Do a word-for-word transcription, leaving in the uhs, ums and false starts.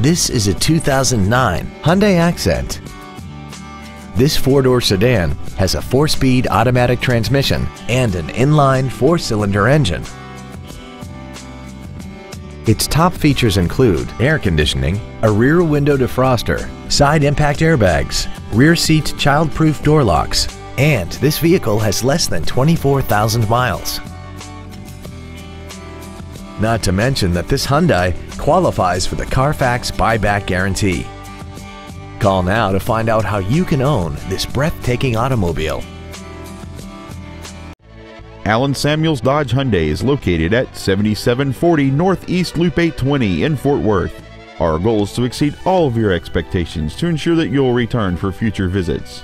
This is a two thousand nine Hyundai Accent. This four-door sedan has a four-speed automatic transmission and an inline four-cylinder engine. Its top features include air conditioning, a rear window defroster, side impact airbags, rear seat child-proof door locks, and this vehicle has less than twenty-four thousand miles. Not to mention that this Hyundai qualifies for the Carfax buyback guarantee. Call now to find out how you can own this breathtaking automobile. Allen Samuels Dodge Hyundai is located at seventy-seven forty Northeast Loop eight twenty in Fort Worth. Our goal is to exceed all of your expectations to ensure that you'll return for future visits.